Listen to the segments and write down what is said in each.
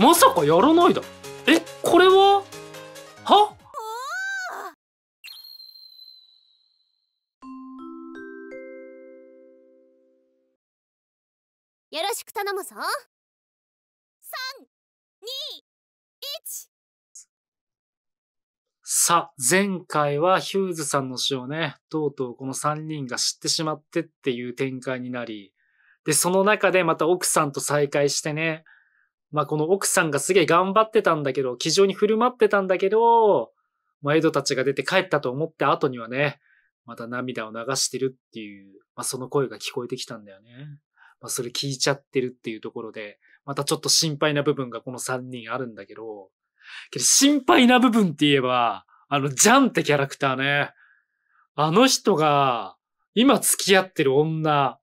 まさかやらないだ。え、これははよろしく頼むぞ。3、2、1。さあ、前回はヒューズさんの死をね、とうとうこの3人が知ってしまってっていう展開になり、で、その中でまた奥さんと再会してね、まあこの奥さんがすげえ頑張ってたんだけど、気丈に振る舞ってたんだけど、まあエドたちが出て帰ったと思った後にはね、また涙を流してるっていう、まあその声が聞こえてきたんだよね。まあそれ聞いちゃってるっていうところで、またちょっと心配な部分がこの3人あるんだけど、心配な部分って言えば、ジャンってキャラクターね。あの人が、今付き合ってる女、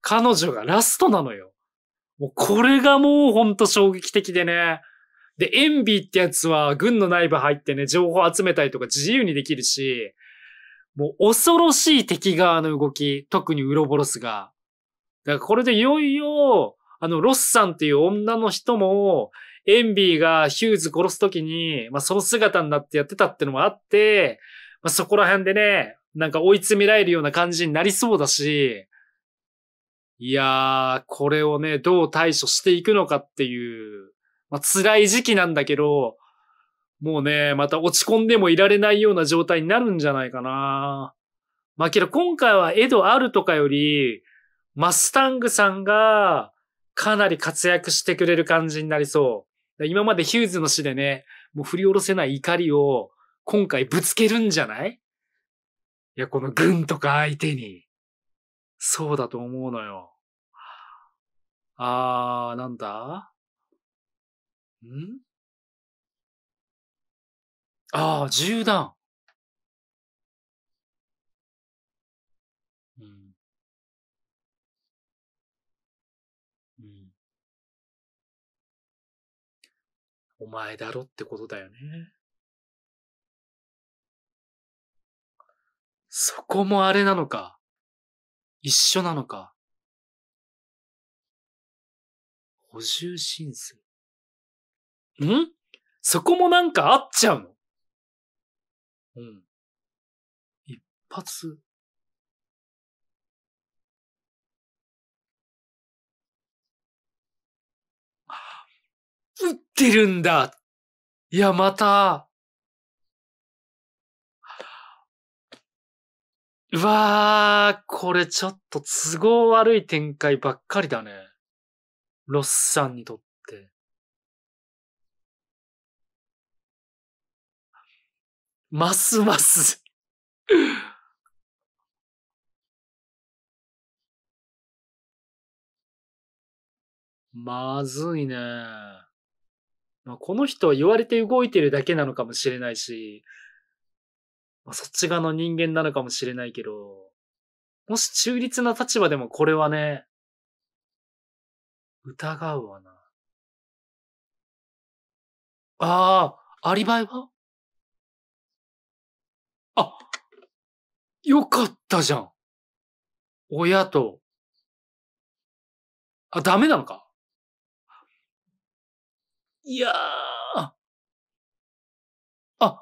彼女がラストなのよ。もうこれがもうほんと衝撃的でね。で、エンビーってやつは軍の内部入ってね、情報集めたりとか自由にできるし、もう恐ろしい敵側の動き、特にウロボロスが。だからこれでいよいよ、ロスさんっていう女の人も、エンビーがヒューズ殺すときに、まあ、その姿になってやってたってのもあって、まあ、そこら辺でね、なんか追い詰められるような感じになりそうだし、いやー、これをね、どう対処していくのかっていう、まあ、辛い時期なんだけど、もうね、また落ち込んでもいられないような状態になるんじゃないかな。まあ、けど今回はエド・アルとかより、マスタングさんが、かなり活躍してくれる感じになりそう。今までヒューズの死でね、もう振り下ろせない怒りを今回ぶつけるんじゃない？いや、この軍とか相手に。そうだと思うのよ。なんだ？銃弾。お前だろってことだよね。そこもあれなのか。一緒なのか。補充申請。ん？そこもなんかあっちゃうの？うん。一発。撃ってるんだ。いや、また。うわー、これちょっと都合悪い展開ばっかりだね。ロスさんにとって。ますます。まずいね。この人は言われて動いてるだけなのかもしれないし、そっち側の人間なのかもしれないけど、もし中立な立場でもこれはね、疑うわな。アリバイは？あ、よかったじゃん。親と。あ、ダメなのか？いやー。ア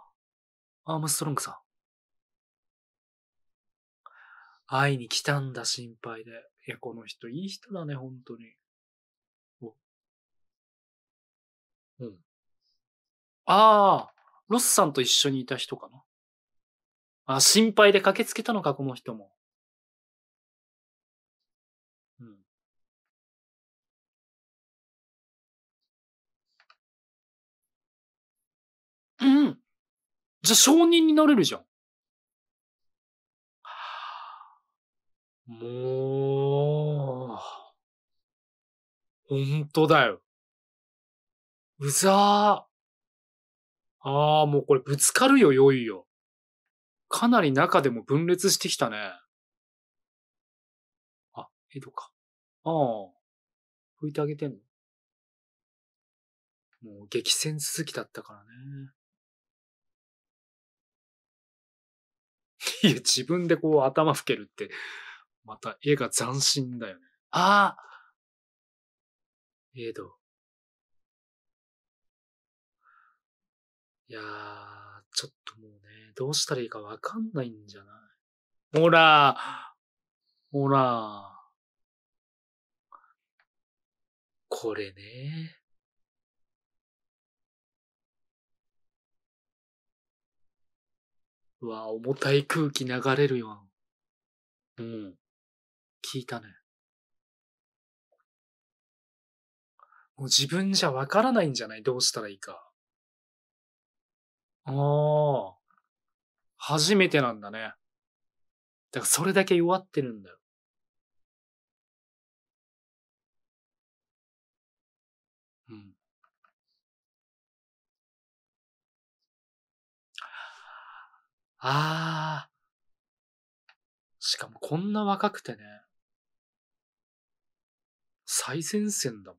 ームストロングさん。会いに来たんだ、心配で。いや、この人、いい人だね、本当に。うん。ロスさんと一緒にいた人かな。あ、心配で駆けつけたのか、この人も。うん。じゃあ、証人になれるじゃん。もう。ほんとだよ。うざー。もうこれぶつかるよ、よいよ。かなり中でも分裂してきたね。あ、江戸か。拭いてあげてんの？もう激戦続きだったからね。いや、自分でこう頭拭けるって、また絵が斬新だよね。エド。いやー、ちょっともうね、どうしたらいいかわかんないんじゃない？ほらほらこれね。うわ、重たい空気流れるよ。うん。聞いたね。もう自分じゃわからないんじゃない？どうしたらいいか。ああ。初めてなんだね。だからそれだけ弱ってるんだよ。うん。ああ。しかもこんな若くてね。最前線だもん。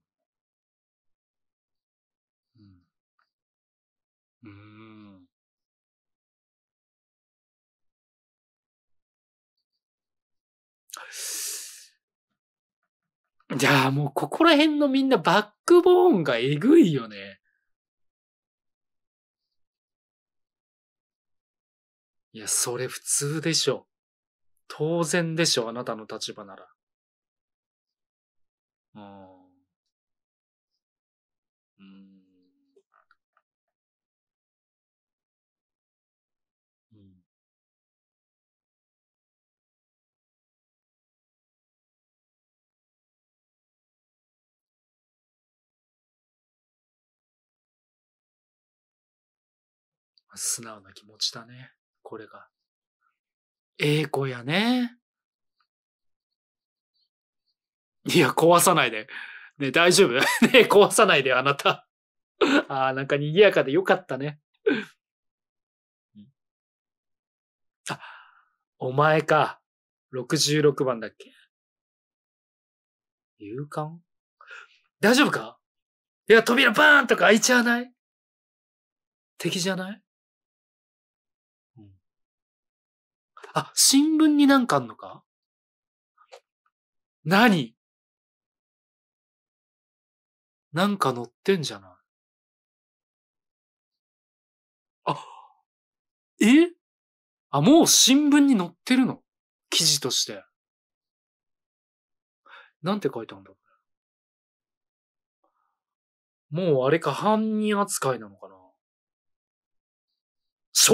いやー、もうここら辺のみんなバックボーンがえぐいよね。いや、それ普通でしょ。当然でしょ、あなたの立場なら。素直な気持ちだね。これが。ええ子やね。いや、壊さないで。ね、大丈夫？ね、壊さないで、あなた。ああ、なんか賑やかでよかったね。あ、お前か。66番だっけ？勇敢？大丈夫か？いや、扉バーンとか開いちゃわない？敵じゃない？あ、新聞になんかあんのか？何？なんか載ってんじゃない？あ、あ、もう新聞に載ってるの？記事として。なんて書いてあるんだろうね。もうあれか、犯人扱いなのかな？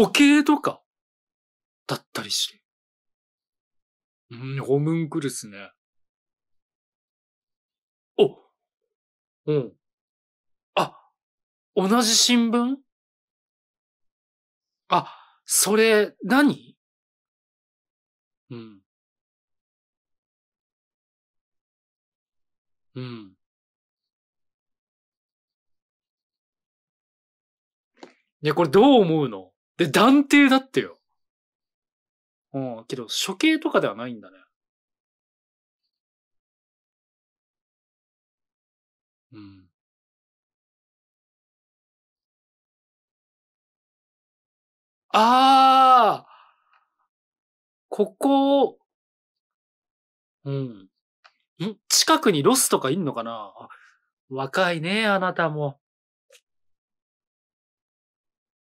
処刑とかだったりして。ホムンクルスね。お、うん。あ、同じ新聞？あ、それ、何？うん。うん。いや、これどう思うの？で、断定だってよ。うん、けど、処刑とかではないんだね。うん。ああ！ここ、うん。近くにロスとかいんのかな？若いね、あなたも。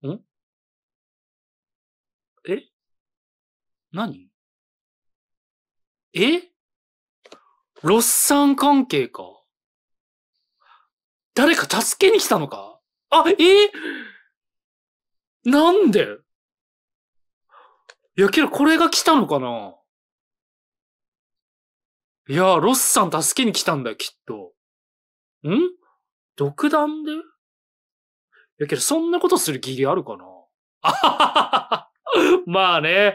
ん？え？何？ロスさん関係か。誰か助けに来たのか？あ、なんで？いや、けどこれが来たのかな？いや、ロスさん助けに来たんだよ、きっと。独断で？いや、けどそんなことする義理あるかな？あははは。まあね。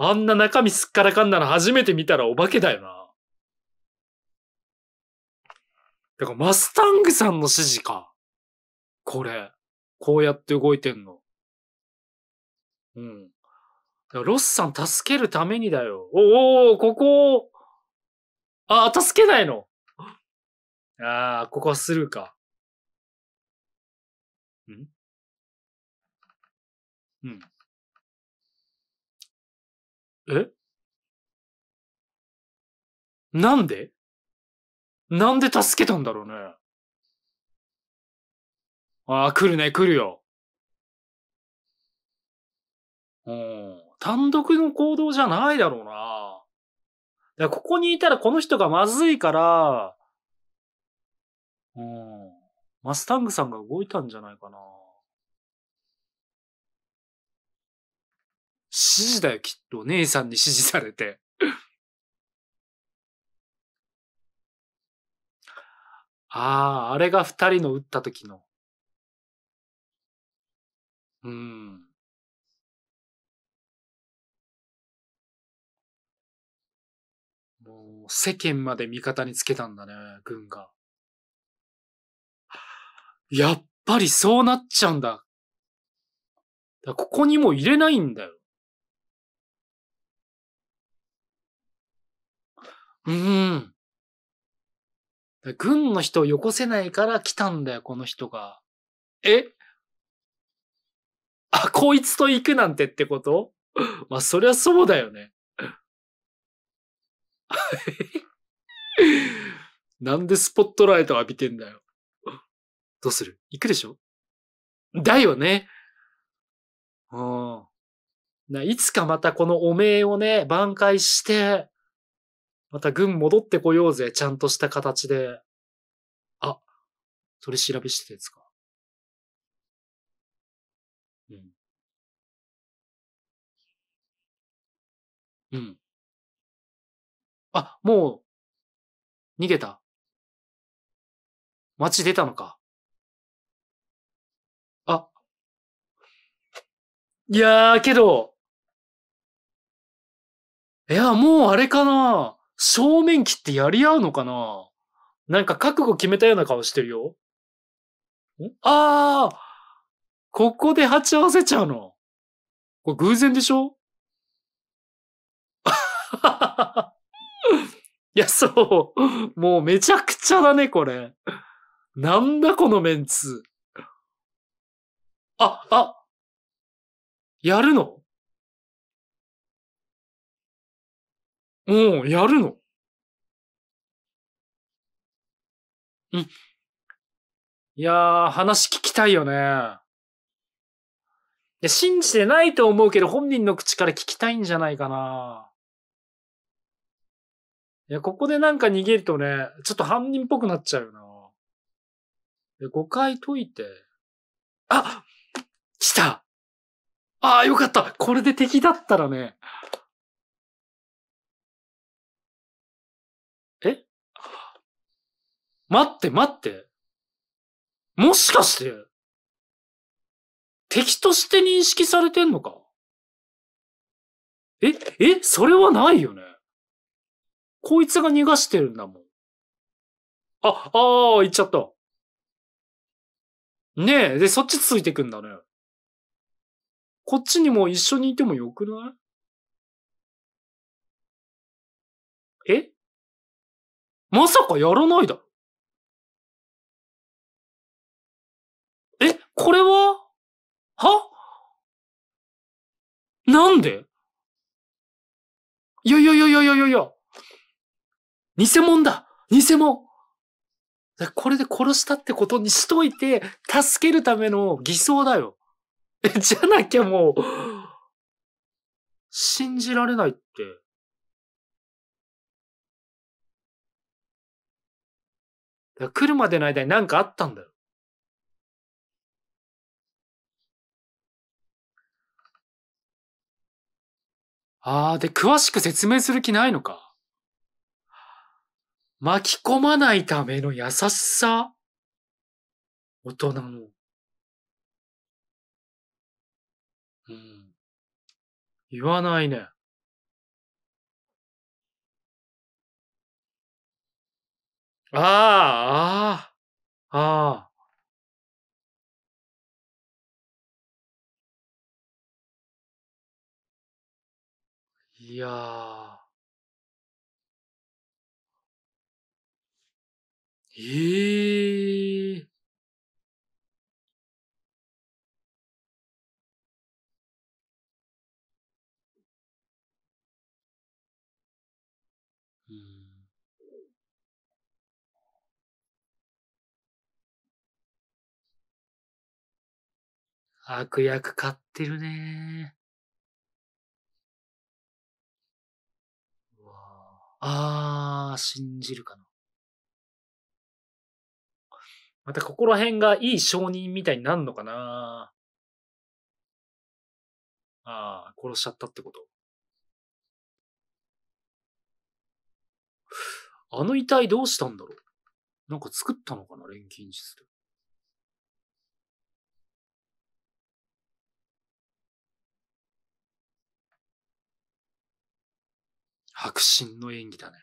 あんな中身すっからかんなの初めて見たらお化けだよな。だからマスタングさんの指示か。これ。こうやって動いてんの。だからロスさん助けるためにだよ。おお、ここ。あ、助けないの。ああ、ここはスルーか。うん。なんで助けたんだろうね。ああ、来るね、来るよ。単独の行動じゃないだろうな。だからここにいたらこの人がまずいから、マスタングさんが動いたんじゃないかな。指示だよ、きっと。姉さんに指示されて。ああ、あれが二人の打った時の。もう、世間まで味方につけたんだね、軍が。やっぱりそうなっちゃうんだ。だからここにもう入れないんだよ。軍の人をよこせないから来たんだよ、この人が。あ、こいつと行くなんてってこと？まあ、そりゃそうだよね。なんでスポットライト浴びてんだよ。どうする？行くでしょ？だよね。いつかまたこの汚名をね、挽回して、また軍戻ってこようぜ。ちゃんとした形で。あ、取り調べしてたやつか。あ、もう、逃げた。街出たのか。あ。いやー、けど。いや、もうあれかな。正面切ってやり合うのかな？なんか覚悟決めたような顔してるよ。ああ！ここで鉢合わせちゃうの。これ偶然でしょ？いや、そう。もうめちゃくちゃだね、これ。なんだ、このメンツ。やるの？やるの？いやー、話聞きたいよね。いや、信じてないと思うけど、本人の口から聞きたいんじゃないかな。いや、ここでなんか逃げるとね、ちょっと犯人っぽくなっちゃうよな。誤解解いて。来た！よかった！これで敵だったらね。待って待って。もしかして、敵として認識されてんのか？それはないよね。こいつが逃がしてるんだもん。行っちゃった。ねえ、で、そっちついてくんだね。こっちにも一緒にいてもよくない？まさかやらないだろ？これは？なんで？いや。偽物だ！偽物！これで殺したってことにしといて、助けるための偽装だよ。じゃなきゃもう、信じられないって。来るまでの間に何かあったんだよ。で、詳しく説明する気ないのか。巻き込まないための優しさ。大人の。言わないね。いやー。悪役買ってるねー。信じるかな。またここら辺がいい証人みたいになるのかな。殺しちゃったってこと。あの遺体どうしたんだろう。なんか作ったのかな、錬金術で。迫真の演技だね。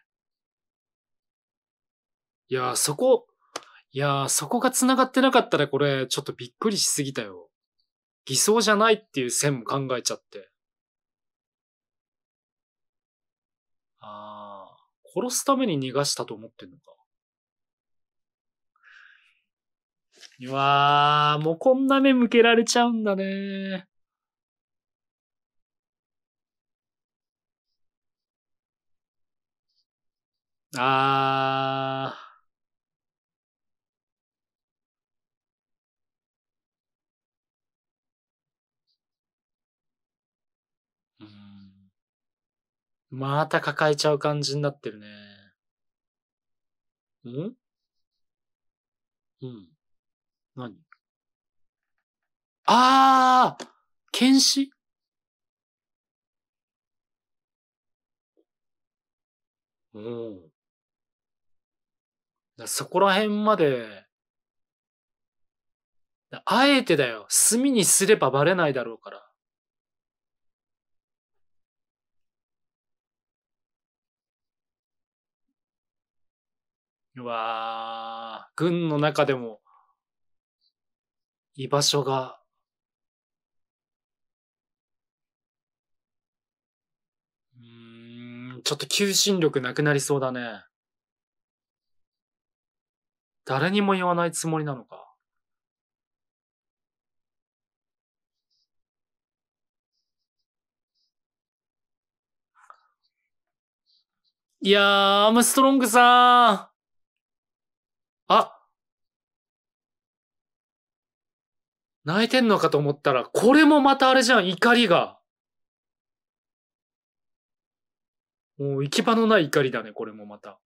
いやーそこが繋がってなかったらこれ、ちょっとびっくりしすぎたよ。偽装じゃないっていう線も考えちゃって。殺すために逃がしたと思ってんのか。うわー、もうこんな目向けられちゃうんだね。また抱えちゃう感じになってるね。何？検視？そこら辺まで、あえてだよ。炭にすればバレないだろうから。うわー、軍の中でも、居場所が、ちょっと求心力なくなりそうだね。誰にも言わないつもりなのか。いやー、アームストロングさーん。泣いてんのかと思ったら、これもまたあれじゃん、怒りが。もう行き場のない怒りだね、これもまた。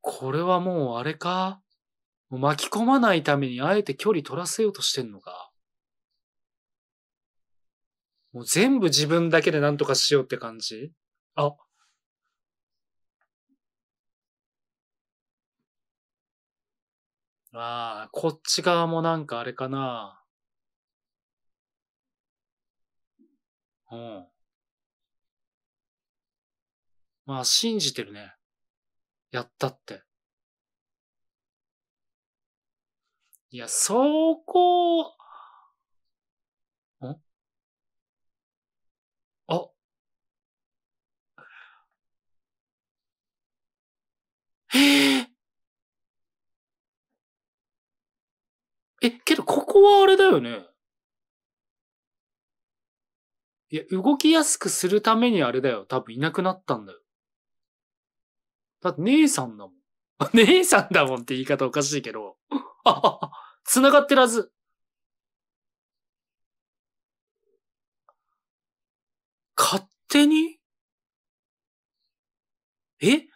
これはもうあれか？もう巻き込まないためにあえて距離取らせようとしてんのか。もう全部自分だけで何とかしようって感じ？こっち側もなんかあれかな。信じてるね。やったって。いや、そこ、けどここはあれだよね。いや、動きやすくするためにあれだよ。多分いなくなったんだよ。だって姉さんだもん。姉さんだもんって言い方おかしいけど。繋がってるはず。勝手に指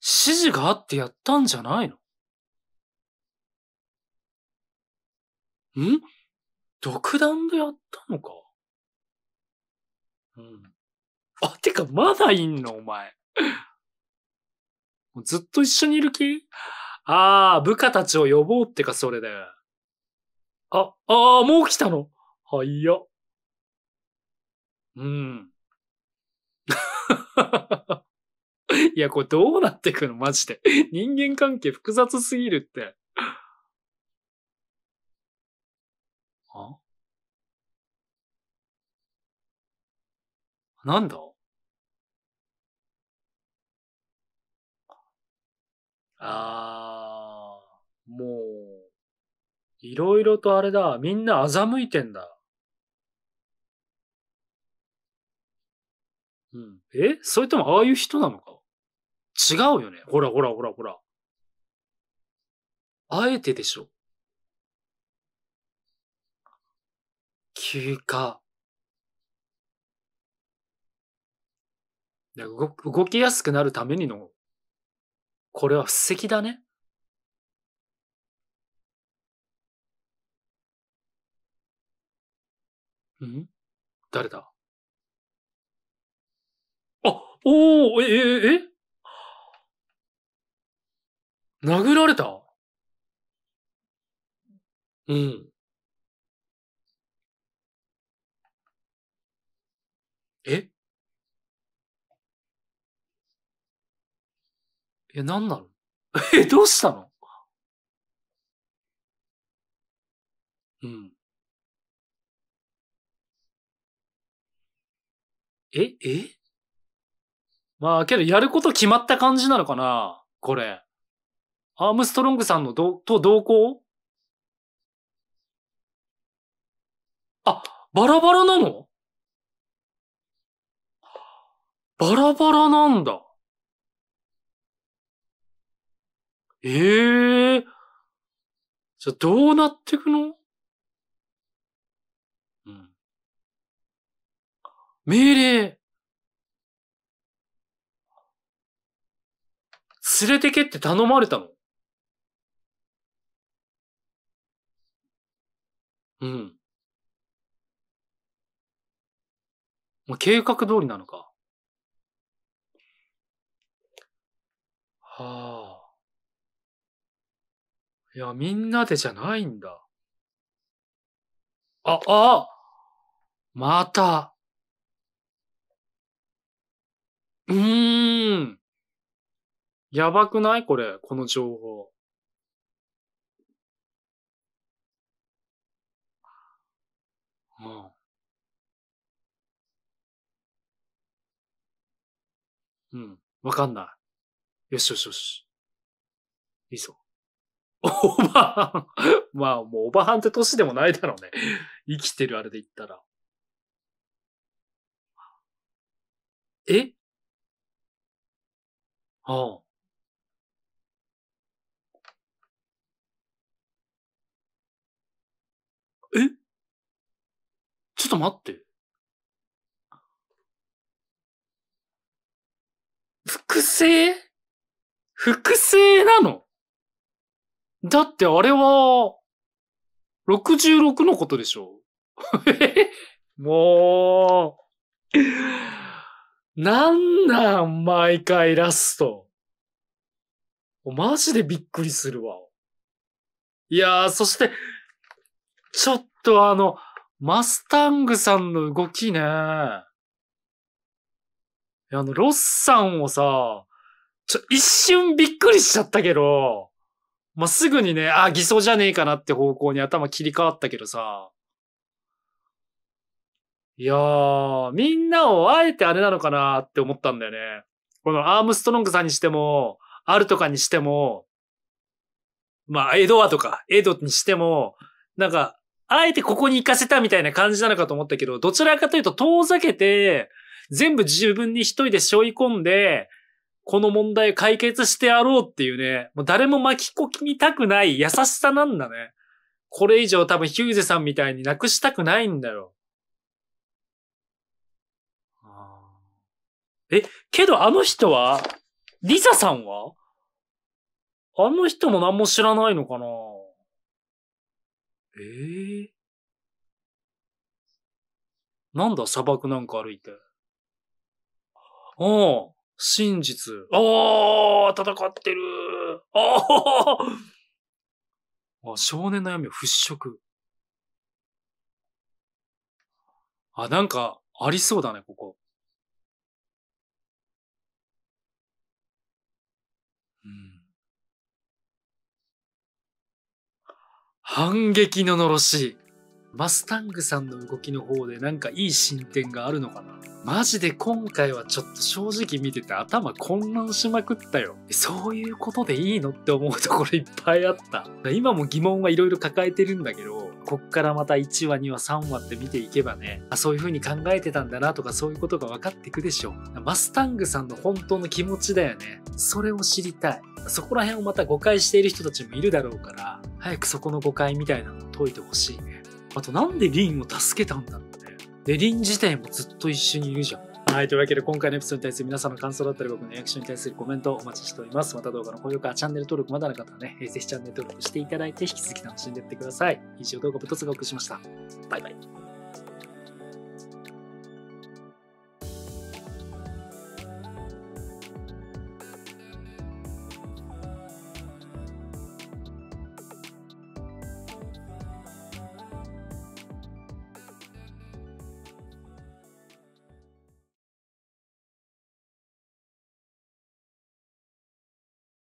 示があってやったんじゃないの？独断でやったのか。てか、まだいんのお前。ずっと一緒にいる気？部下たちを呼ぼうってか、それで。もう来たの？はいや。いや、これどうなってくのマジで。人間関係複雑すぎるって。なんだ？もう、いろいろとあれだ。みんな欺いてんだ。それともああいう人なのか？違うよね。ほらほらほらほら。あえてでしょ。休暇。動きやすくなるためにの、これは布石だね。ん？誰だ？あ、おー、殴られた？うん。え？なんなの？どうしたの？うん。まあ、けど、やること決まった感じなのかなこれ。アームストロングさんの同行？あ、バラバラなの？バラバラなんだ。ええー。じゃ、どうなってくの？うん。命令。連れてけって頼まれたの？うん。もう計画通りなのか。はあ。いや、みんなでじゃないんだ。また。やばくない？これ、この情報。わかんない。よしよしよし。いいぞ。おばはん。まあ、もうおばはんって歳でもないだろうね。生きてるあれで言ったら。え？ああ。ちょっと待って。複製なの？だってあれは、66のことでしょ？もう、なんなん毎回ラスト。マジでびっくりするわ。いやー、そして、ちょっとマスタングさんの動きね。ロスさんをさ、一瞬びっくりしちゃったけど、まあ、すぐにね、偽装じゃねえかなって方向に頭切り替わったけどさ。いやー、みんなをあえてあれなのかなって思ったんだよね。このアームストロングさんにしても、アルとかにしても、まあ、エドにしても、なんか、あえてここに行かせたみたいな感じなのかと思ったけど、どちらかというと遠ざけて、全部自分に一人で背負い込んで、この問題を解決してやろうっていうね、もう誰も巻き込みたくない優しさなんだね。これ以上多分ヒューゼさんみたいになくしたくないんだよ。けど人は、リザさんは？人も何も知らないのかな？なんだ、砂漠なんか歩いて。真実。戦ってる。少年の闇を払拭。なんか、ありそうだね、ここ。反撃ののろし。マスタングさんの動きの方でなんかいい進展があるのかな？マジで今回はちょっと正直見てて頭混乱しまくったよ。そういうことでいいの？って思うところいっぱいあった。今も疑問はいろいろ抱えてるんだけど、こっからまた1話2話3話って見ていけばね、あ、そういう風に考えてたんだなとか、そういうことが分かってくでしょう。マスタングさんの本当の気持ちだよね。それを知りたい。そこら辺をまた誤解している人たちもいるだろうから、早くそこの誤解みたいなのを解いてほしいね。あと、なんでリンを助けたんだろうね。で、リン自体もずっと一緒にいるじゃん。はい、というわけで今回のエピソードに対する皆さんの感想だったり、僕のリアクションに対するコメントをお待ちしております。また動画の高評価、チャンネル登録まだの方はね、ぜひチャンネル登録していただいて、引き続き楽しんでいってください。以上、動画ぶとつがお送りしました。バイバイ。